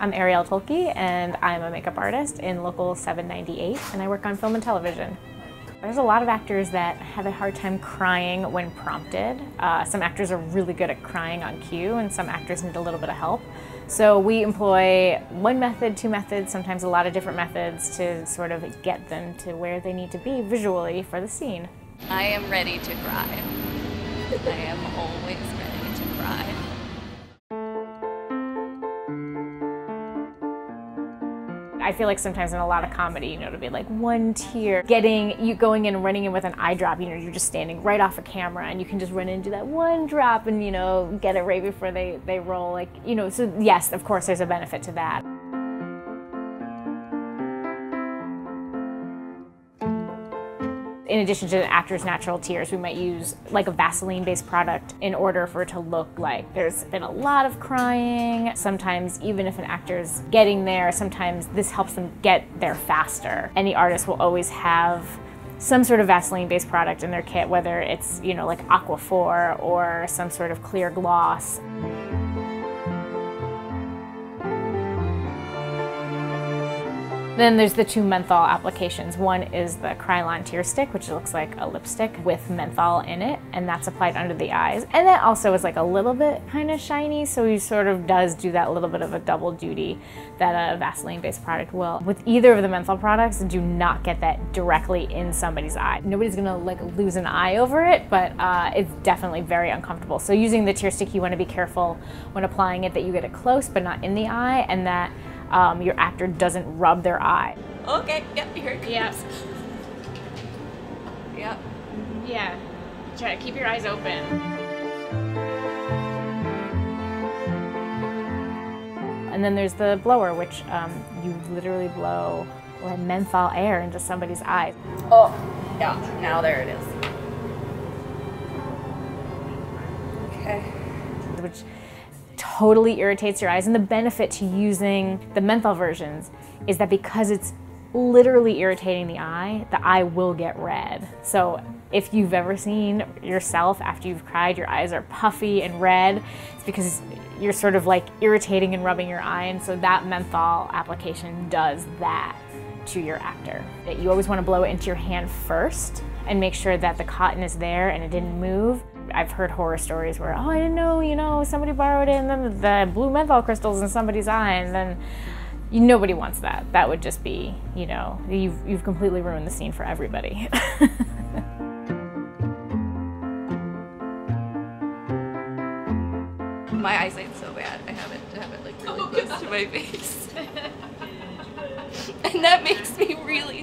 I'm Arielle Toelke and I'm a makeup artist in Local 798 and I work on film and television. There's a lot of actors that have a hard time crying when prompted. Some actors are really good at crying on cue and some actors need a little bit of help. So we employ one method, two methods, sometimes a lot of different methods to sort of get them to where they need to be visually for the scene. I am ready to cry. I am always ready to cry. I feel like sometimes in a lot of comedy, you know, to be like one tear, going in and running in with an eye drop, you know, you're just standing right off a camera and you can just run in and do that one drop and, you know, get it right before they roll, like, you know, so yes, of course there's a benefit to that. In addition to the actor's natural tears, we might use like a Vaseline-based product in order for it to look like there's been a lot of crying. Sometimes, even if an actor's getting there, sometimes this helps them get there faster. And the artist will always have some sort of Vaseline-based product in their kit, whether it's, you know, like Aquaphor or some sort of clear gloss. Then there's the two menthol applications. One is the Krylon Tear Stick, which looks like a lipstick with menthol in it, and that's applied under the eyes. And that also is like a little bit kind of shiny, so it sort of does do that little bit of a double duty that a Vaseline-based product will. With either of the menthol products, do not get that directly in somebody's eye. Nobody's gonna like lose an eye over it, but it's definitely very uncomfortable. So using the Tear Stick, you wanna be careful when applying it that you get it close, but not in the eye, and that your actor doesn't rub their eye. Okay, yep, here it comes. Yep. Yep. Yeah, try to keep your eyes open. And then there's the blower, which you literally blow like menthol air into somebody's eyes. Oh, yeah, now there it is. Okay. Which totally irritates your eyes, and the benefit to using the menthol versions is that because it's literally irritating the eye will get red. So if you've ever seen yourself after you've cried, your eyes are puffy and red, it's because you're sort of like irritating and rubbing your eye, and so that menthol application does that to your actor. You always want to blow it into your hand first and make sure that the cotton is there and it didn't move. I've heard horror stories where, oh, I didn't know, you know, somebody borrowed it and then the blue menthol crystals in somebody's eye, and then nobody wants that. That would just be, you know, you've completely ruined the scene for everybody. My eyesight's so bad, I have it like really close to my face. And that makes me really